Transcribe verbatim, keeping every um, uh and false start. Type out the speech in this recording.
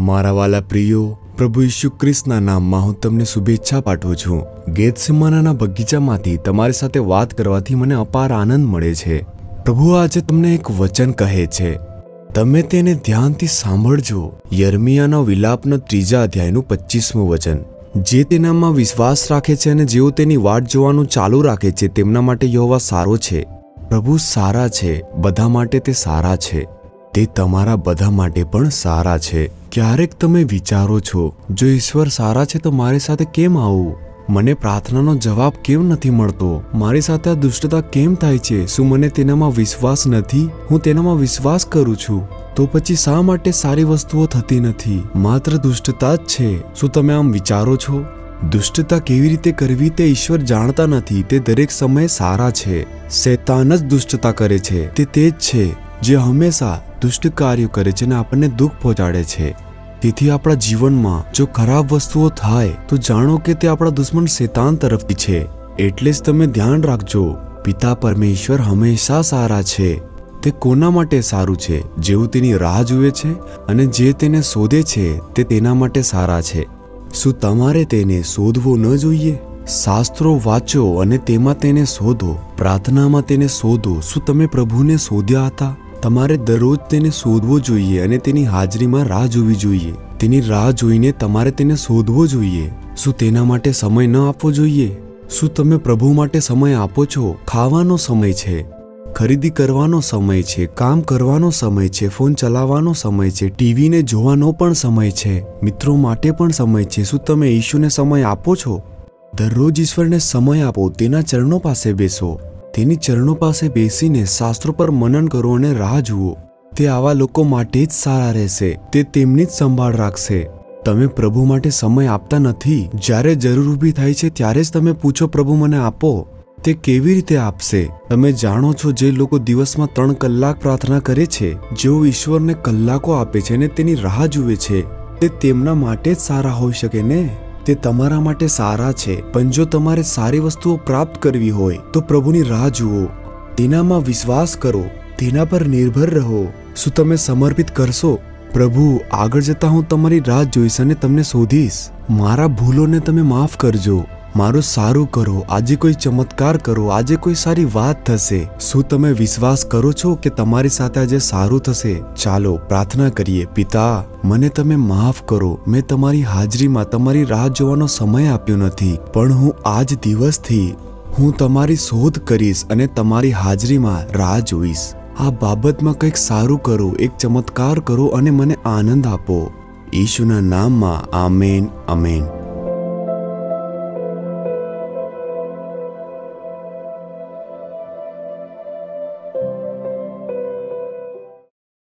मारा वाला प्रियो, प्रभु ईसु क्रिस्तना नाम में हूँ तमने शुभेच्छा पाठवु छू। गेतसेमाना बगीचा मांथी तमारी साथे वात करवाथी मने अपार आनंद मळे छे। प्रभु आज तमने एक वचन कहे छे, तमे तेने ध्यानथी सांभळजो। यिर्मयाहनो विलापनो त्रीजा अध्यायनु पच्चीसमु वचन। जे तेनामां विश्वास राखे छे अने जेओ तेनी वाट जोवानुं चालू राखे छे तेमना माटे यहोवा सारो छे। प्रभु सारा छे, बधा माटे ते सारा छे, ते तमारा बधा माटे पण सारा छे। क्यारेक तमे विचारो छो, जो ईश्वर सारा छे तो मारे साथे केम आवुं? मने प्रार्थनानो जवाब केम नथी मळतो? मारी साथे आ दुष्टता केम थाय छे? शुं मने तेनामां विश्वास नथी? हुं तेनामां विश्वास करूं छूं, तो पछी शा माटे सारी वस्तुओ थती नथी? मात्र दुष्टता ज छे। शुं तमे आम विचारो छो? दुष्टता केवी रीते करवी ते ईश्वर जाणता नथी। ते दरेक समय सारा छे। शैतान ज दुष्टता करे छे। ते तेज छे जे हमेशा दुष्ट कार्य करे छे ने आपने दुख पहुंचाड़े छे। तेथी आपड़ा जीवन में जो खराब वस्तुओं थाय तो जानो के ते आपड़ा दुश्मन शैतान तरफथी छे। एटले ज तमे ध्यान राखजो, पिता परमेश्वर हमेशा सारा छे। ते कोना माटे सारू छे? जेओ तेनी राह जुए छे अने जे तेने शोधे छे ते तेना माटे सारा छे। शुं तमारे तेने शोधवो न जोईए? शास्त्रों वाँचो अने तेमां तेने शोधो, प्रार्थनामां तेने शोधो। शुं तमे प्रभुने शोध्या हता? तमारे दररोज तेने शोधवो जोईए अने तेनी हाजरीमां राह जोवी जोईए। तेनी राह जोईने तमारे तेने शोधवो जोईए। शुं तेना माटे समय न आपवो जोईए? शुं तमे प्रभु माटे समय आपो छो? खावानो समय छे, खरीदी करवानो समय छे, काम करवानो समय छे, फोन चलावવાનો समय छे, टीवी ने जोવાનો पण समय छे, मित्रों माटे पण समय छे। शुं तमे ईशुने समय आपो छो? दररोज ईश्वर ने समय आपो, तेना चरणों पासे बेसो। तेनी चरणों पासे बेसीने शास्त्रों पर मनन करो अने राह जुओ। ते आवा लोको माटे ज सारा रहेशे। ते तेमनी ज संभाळ राखशे। तमे प्रभु माटे समय आपता नथी। ज्यारे जरूर ऊभी थाय छे त्यारे ज तमे पूछो, प्रभु मने आपो। ते केवी रीते आपशे? तमे जाणो छो, जे लोको दिवस में त्रण कलाक प्रार्थना करे छे, जेओ ईश्वर ने कलाको आपे छे ने तेनी राह जुए छे, ते तेमना माटे ज सारा होई शके ने? ते तमारा माटे सारा छे। पण जो तमारे सारी वस्तुओं प्राप्त करवी होय तो प्रभुनी राह जुओ, तेना मां विश्वास करो, तेना पर निर्भर रहो। शुं तमे समर्पित करशो? प्रभु आगळ जता हूँ तमारी राह जोईश अने तमने शोधीश। मारा भूलोने तमे माफ करजो, मारू सारू करो। आजे कोई चमत्कार करो, आजे कोई सारी बात थशे। शुं तमे विश्वास करो छो के तमारी साथे आजे सारू थशे? चालो प्रार्थना करिए। पिता, मने तमे माफ करो, मैं तमारी हाजरी में तमारी राह जोवानो समय आप्यो नथी, पण हूँ आज दिवस थी हूँ तमारी शोध करीश अने तमारी हाजरी में राह जोईश। आ बाबत में कंईक सारू करो, एक चमत्कार करो अने मने आनंद आपो। ईशुना नाम में आमेन आमेन।